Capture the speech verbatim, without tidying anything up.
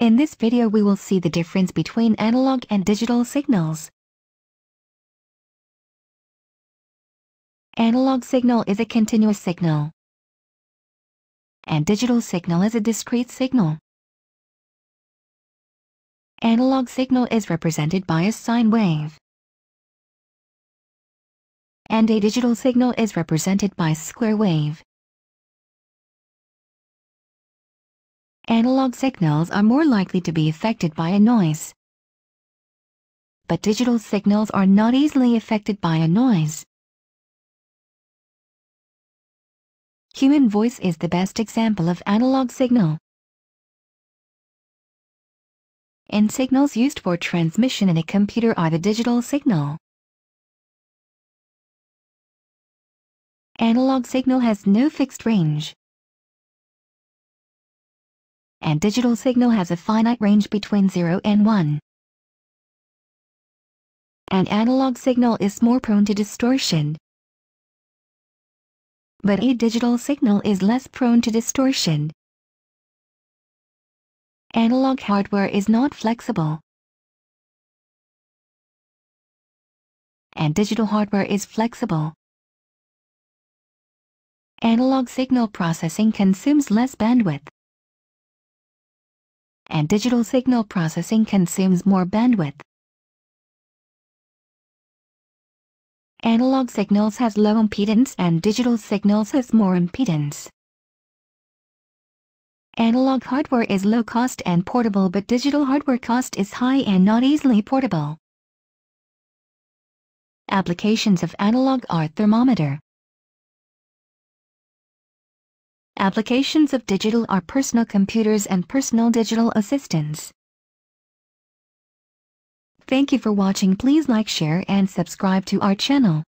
In this video we will see the difference between analog and digital signals. Analog signal is a continuous signal, and digital signal is a discrete signal. Analog signal is represented by a sine wave, and a digital signal is represented by a square wave. Analog signals are more likely to be affected by a noise, but digital signals are not easily affected by a noise. Human voice is the best example of analog signal. And signals used for transmission in a computer are the digital signal. Analog signal has no fixed range, and digital signal has a finite range between zero and one. An analog signal is more prone to distortion, but a digital signal is less prone to distortion. Analog hardware is not flexible, and digital hardware is flexible. Analog signal processing consumes less bandwidth, and digital signal processing consumes more bandwidth. Analog signals has low impedance and digital signals has more impedance. Analog hardware is low cost and portable, but digital hardware cost is high and not easily portable. Applications of analog are thermometer. Applications of digital are personal computers and personal digital assistants. Thank you for watching. Please like, share, and subscribe to our channel.